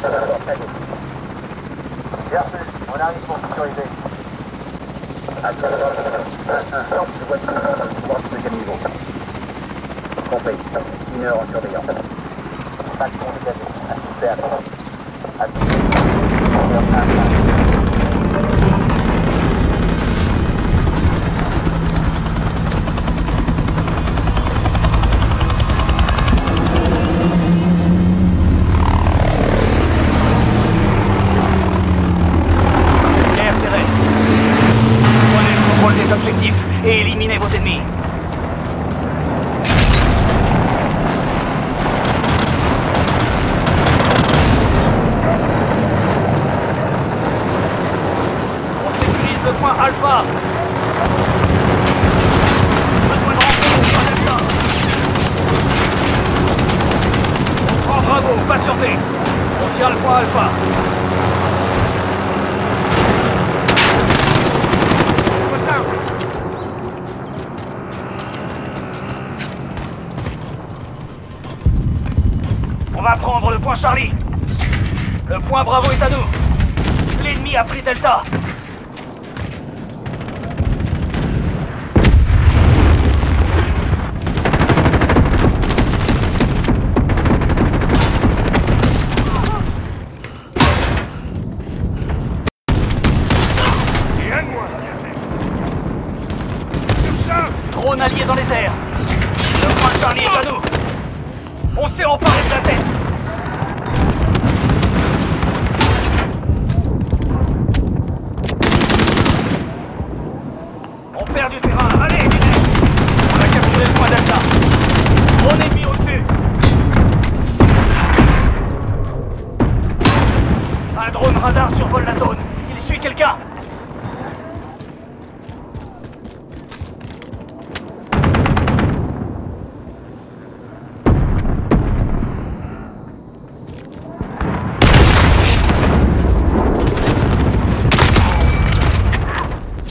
Bien reçu, on arrive pour sécuriser. Attention, je vois tout le camion. Compris, 1 heure en surveillance. Pas de complications, à tout faire. À tout faire. Objectif et éliminez vos ennemis. On sécurise le point Alpha. Besoin de renfort, on prend Bravo, pas sûreté. On tient le point Alpha. On va prendre le point Charlie. Le point Bravo est à nous. L'ennemi a pris Delta. Drone allié dans les airs. Le point Charlie est à nous. On s'est emparé de la tête. On perd du terrain. Allez, on a capturé le point d'Alta. On est mis au-dessus. Un drone radar survole la zone. Il suit quelqu'un.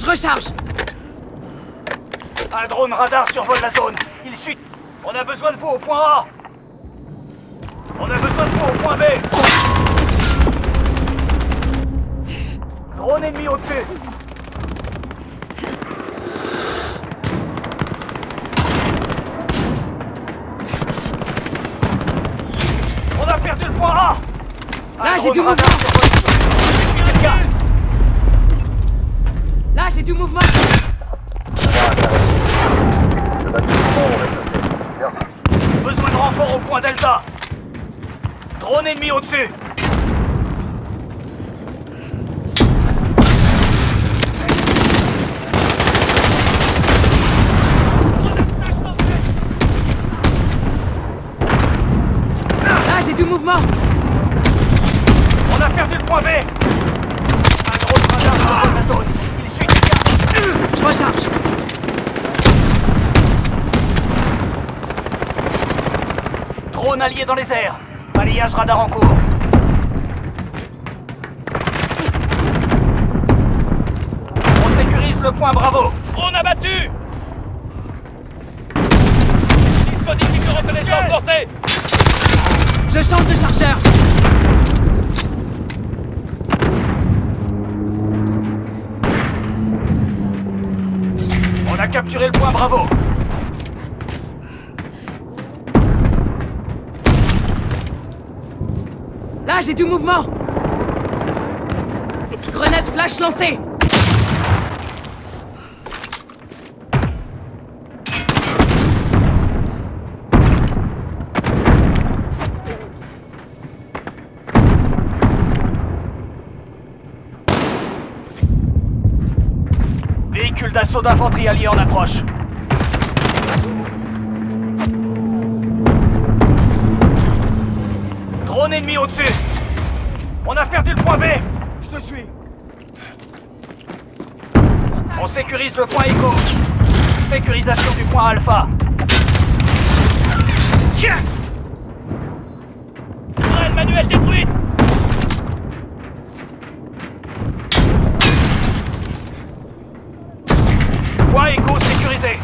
Recharge. Un drone radar survole la zone. Il suit. On a besoin de vous au point A. On a besoin de vous au point B. Drone ennemi au-dessus. On a perdu le point A. Là, j'ai du mouvement. Là, j'ai du mouvement. Besoin de renfort au point Delta. Drone ennemi au-dessus. Là, j'ai du mouvement. On a perdu le point B. Un drone radar sur la zone. Je recharge. Drone allié dans les airs. Balayage radar en cours. On sécurise le point Bravo. On a battu. Dispositif de reconnaissance porté. Je change de chargeur. On a capturé le point Bravo. Là, j'ai du mouvement. Grenade flash lancée. Véhicule d'assaut d'infanterie allié en approche. Drone ennemi au-dessus. On a perdu le point B. Je te suis. On sécurise le point Echo. Sécurisation du point Alpha. Sirène manuelle détruite. Point Echo sécurisé.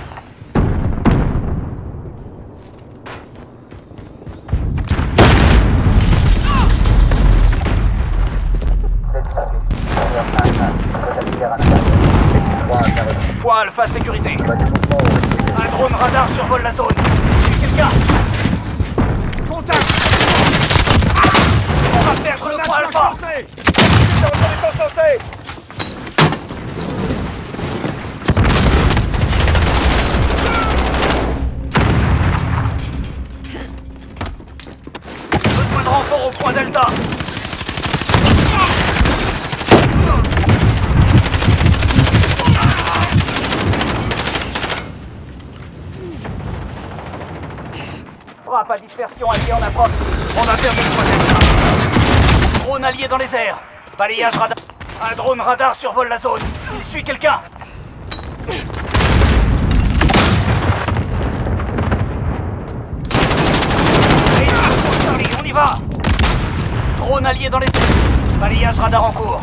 3 Alpha sécurisé. Un drone radar survole la zone. Quelqu'un. Contact. On va perdre le 3 Alpha. Besoin de renfort au point Delta. Frappe à dispersion alliée en approche. On a perdu le projet. Drone allié dans les airs. Balayage radar. Un drone radar survole la zone. Il suit quelqu'un. Charlie, on y va. Drone allié dans les airs. Balayage radar en cours.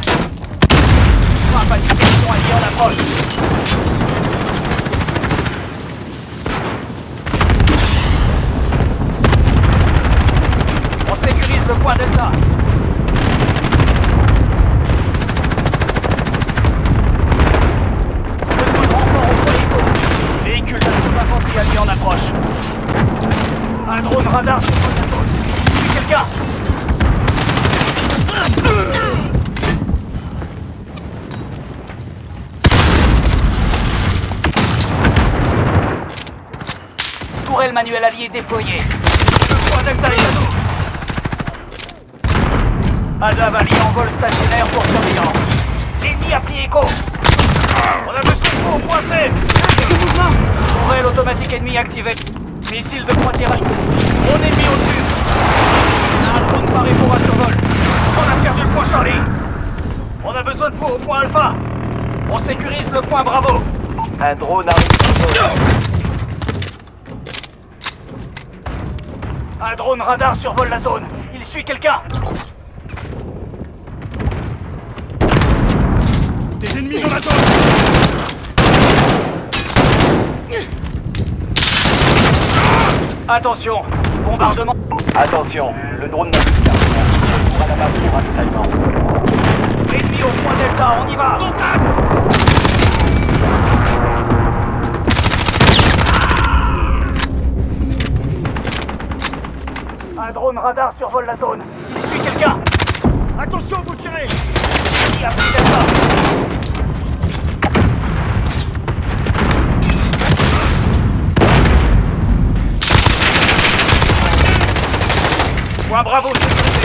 Frappe à dispersion alliée en approche. Sécurise le point Delta. Besoin de renfort au point Echo. Véhicule d'assaut d'infanterie allié en approche. Un drone radar sur la zone. C'est quelqu'un. Tourelle manuelle alliée déployée. Le point Delta est à nous. Alda Valley en vol stationnaire pour surveillance. L'ennemi a pris écho. On a le secours au point C. Tourelle automatique ennemi activée. Missile de croisière allié. Mon ennemi au-dessus. Un drone paré pour un survol. On a perdu le point Charlie. On a besoin de vous au point Alpha. On sécurise le point Bravo. Un drone arrive. Un drone radar survole la zone. Il suit quelqu'un. Des ennemis dans la zone. Attention, bombardement. Attention, le drone n'a plus qu'à rien. On va la base pour ravitaillement. Ennemi au point Delta, on y va. Un drone radar survole la zone. Il suit quelqu'un. Attention, vous tirez. Qui a pris Delta? Point Bravo sécurisé.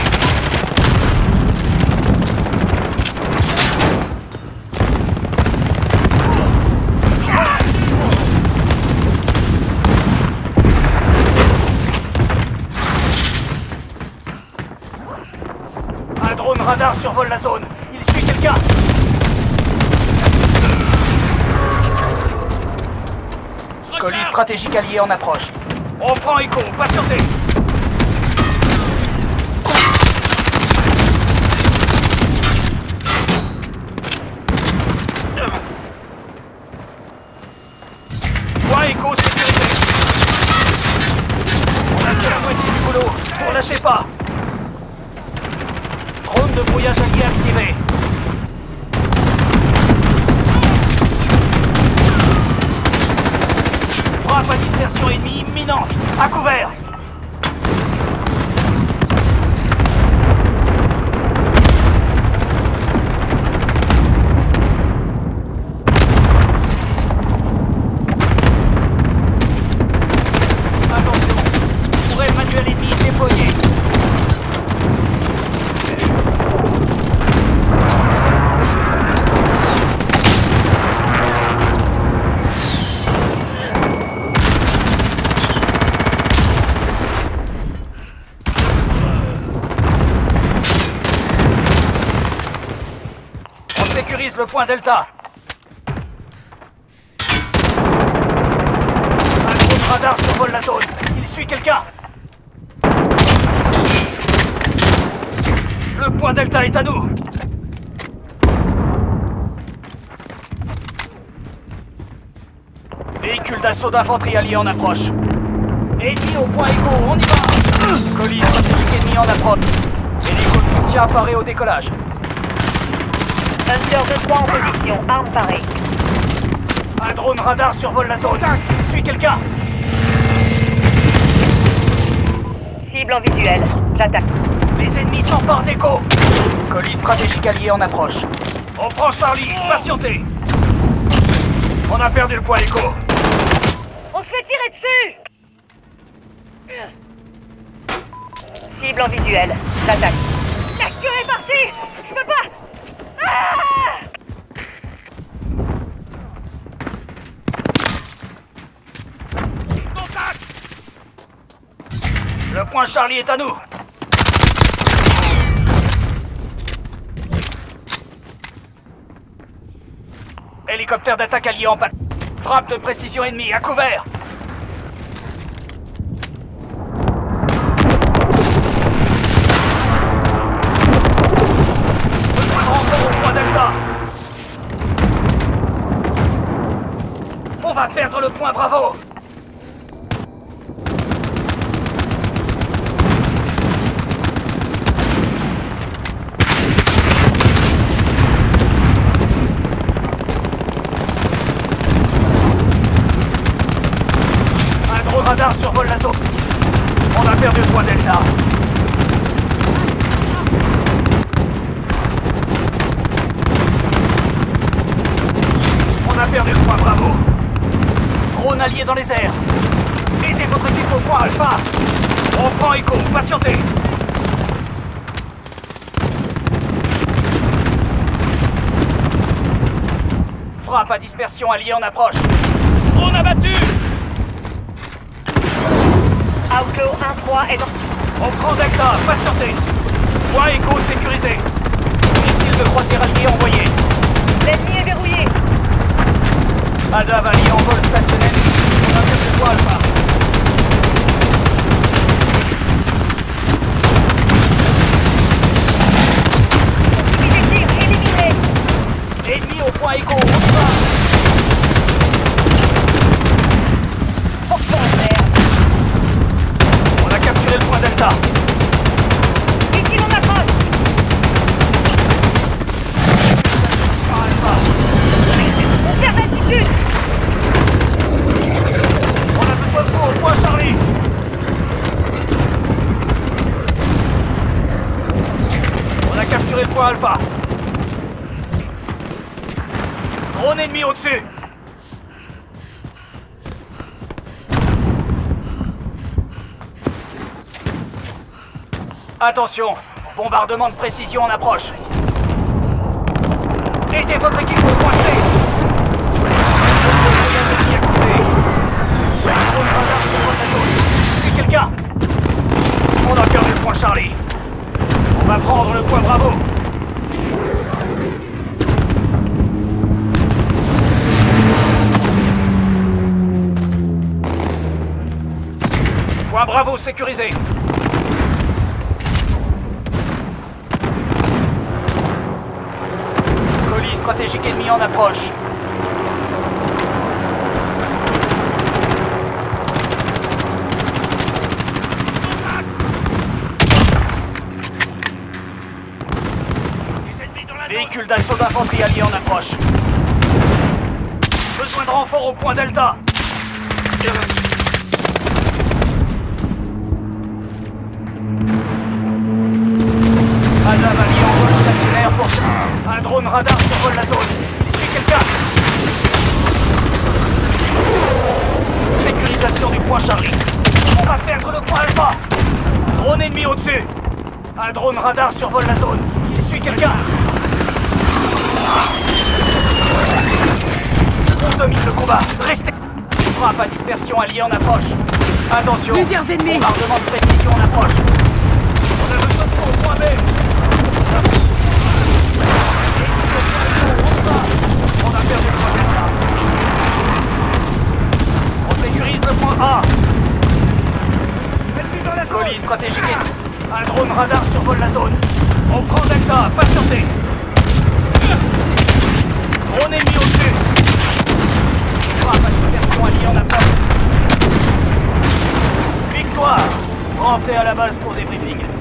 Un drone radar survole la zone. Il suit quelqu'un. Colis stratégique allié en approche. On prend Echo, patientez. Echo sécurisé. On a fait la moitié du boulot. Vous lâchez pas. Drone de brouillage allié activé. Frappe à dispersion ennemie imminente. À couvert. Le point Delta. Un drone radar survole la zone. Il suit quelqu'un. Le point Delta est à nous. Véhicule d'assaut d'infanterie allié en approche. Ennemi au point Echo, on y va. Colis stratégique ennemi en approche. Hélico de soutien apparaît au décollage. Hunter 2-3 en position, arme parée. Un drone radar survole la zone. Il suit quelqu'un. Cible en visuel. J'attaque. Les ennemis sont hors d'écho. Colis stratégique allié en approche. On prend Charlie. Patientez. On a perdu le point écho. On se fait tirer dessus. Cible en visuel. J'attaque. La queue est partie. Je peux pas. Ah! Le point Charlie est à nous. Hélicoptère d'attaque allié en panne. Frappe de précision ennemie, à couvert. Besoin de renfort au point Delta. On va perdre le point Bravo. Radar survole la zone. On a perdu le point Delta. On a perdu le point Bravo. Drone allié dans les airs. Aidez votre équipe au point Alpha. On prend Echo, patientez. Frappe à dispersion alliée en approche. On a battu. Outlaw 1-3 est dans... On prend Delta, patientez. Point Echo sécurisé. Missile de croisière allié envoyé. L'ennemi est verrouillé. Alda Valley en vol stationnel. On intercepte le point Alpha. Effectif éliminé. Ennemi au point Echo, on y va. Alpha. Drone ennemi au-dessus. Attention, bombardement de précision en approche. Aidez votre équipe au point C. Voyage ennemi activé. Drone radar sur la zone. Suis quelqu'un. On a perdu le point Charlie. On va prendre le point Bravo. Point Bravo sécurisé. Colis stratégique ennemi en approche. Véhicule d'assaut d'infanterie allié en approche. Besoin de renfort au point Delta. Un drone radar survole la zone. Il suit quelqu'un. Sécurisation du point Charlie. On va perdre le point Alpha. Drone ennemi au-dessus. Un drone radar survole la zone. Il suit quelqu'un. On domine le combat. Restez. Frappe à dispersion alliée en approche. Attention. Plusieurs ennemis. Bombardement de précision en approche. On a besoin de au point B. Colis stratégique. Un drone radar survole la zone. On prend Delta, patientez. Drone ennemi au-dessus. Frappe à dispersion alliée en approche. Victoire. Rentrez à la base pour débriefing.